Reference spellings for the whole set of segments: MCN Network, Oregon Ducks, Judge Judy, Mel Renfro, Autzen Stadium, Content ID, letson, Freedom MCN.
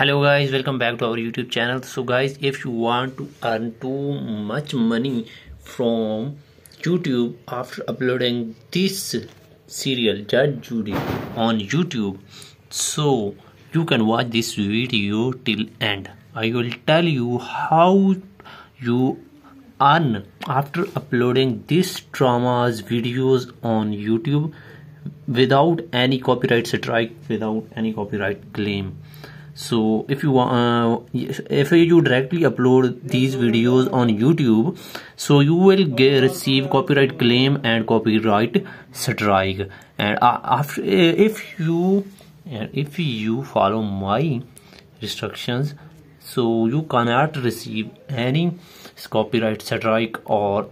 Hello guys, welcome back to our YouTube channel. So guys, if you want to earn too much money from YouTube after uploading this serial Judge Judy on YouTube, so you can watch this video till end. I will tell you how you earn after uploading these dramas videos on YouTube without any copyright strike, without any copyright claim. So if you directly upload these videos on YouTube, so you will receive copyright claim and copyright strike. And after, if you follow my instructions, so you cannot receive any copyright strike or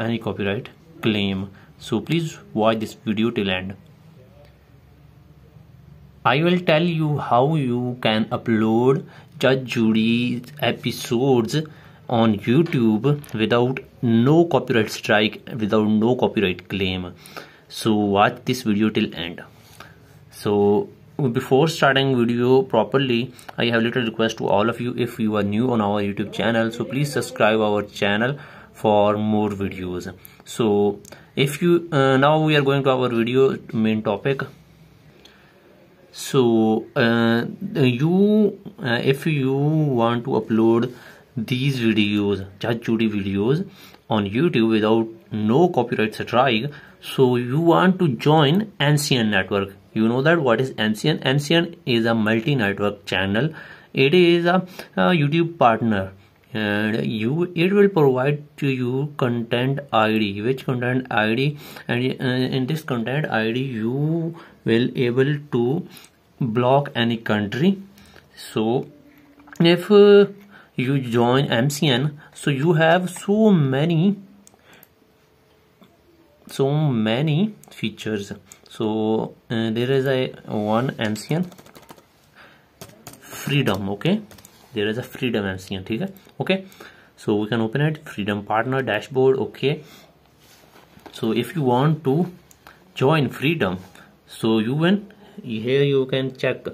any copyright claim. So please watch this video till end. I will tell you how you can upload Judge Judy's episodes on YouTube without no copyright strike, without no copyright claim. So watch this video till end. So before starting video properly, I have little request to all of you. If you are new on our YouTube channel, so please subscribe our channel for more videos. So if you now we are going to our video main topic. So if you want to upload these videos, Judge Judy videos on YouTube without no copyright strike, so you want to join MCN network. You know that what is MCN? MCN is a multi-network channel. It is a YouTube partner, and it will provide to you content ID, which content ID, and in this content ID you will able to block any country. So if you join MCN, so you have so many features. So there is one MCN Freedom. Okay, there is a Freedom MCN. Okay, so we can open it, Freedom Partner Dashboard. Okay, so if you want to join Freedom, so you can, here you can check,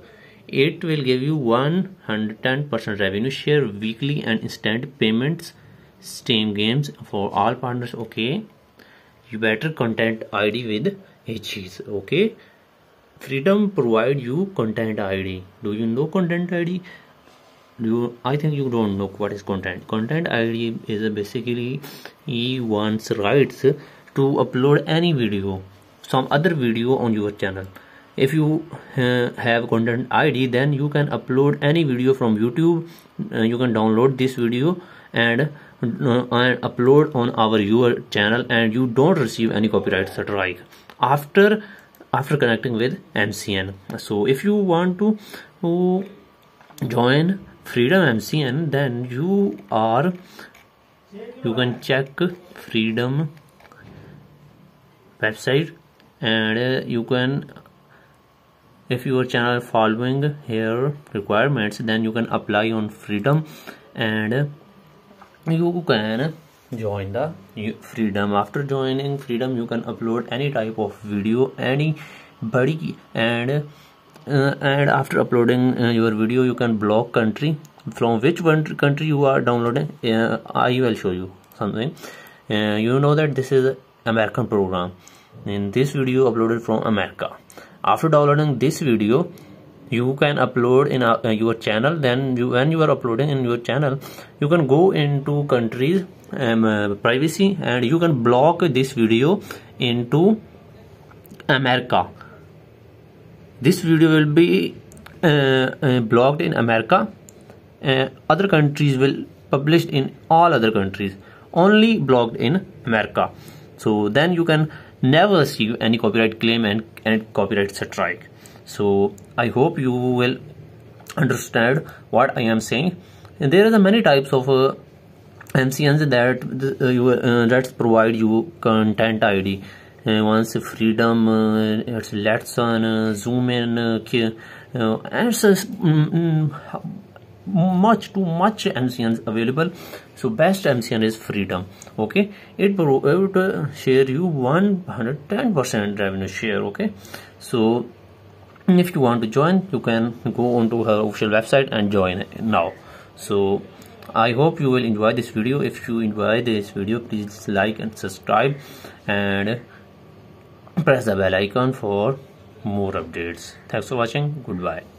it will give you 110% revenue share, weekly and instant payments, Steam games for all partners. Okay, you better content ID with H's. Okay, Freedom provide you content ID. Do you know content ID? I think you don't know what is content. Content ID is basically he wants rights to upload any video, some other video on your channel. If you have content ID, then you can upload any video from YouTube. You can download this video and upload on your channel, and you don't receive any copyright strike after connecting with MCN. So if you want to join Freedom MCN, then you can check Freedom website, and you can, if your channel following here requirements, then you can apply on Freedom, and you can join the Freedom. After joining Freedom, you can upload any type of video, anybody, and after uploading your video, you can block country. From which country you are downloading, I will show you something. You know that this is American program. In this video uploaded from America, after downloading this video, you can upload in your channel. Then when you are uploading in your channel, you can go into countries privacy, and you can block this video into America. This video will be blocked in America. Other countries will published in all other countries, only blocked in America. So then you can never receive any copyright claim and copyright strike. So I hope you will understand what I am saying. And there are many types of MCNs that that provide you content ID. Once Freedom, it's Letson, Zoom in, and much MCNs available. So best MCN is Freedom. Okay, it will share you 110% revenue share. Okay, so if you want to join, you can go onto her official website and join now. So I hope you will enjoy this video. If you enjoy this video, please like and subscribe and press the bell icon for more updates. Thanks for watching. Goodbye.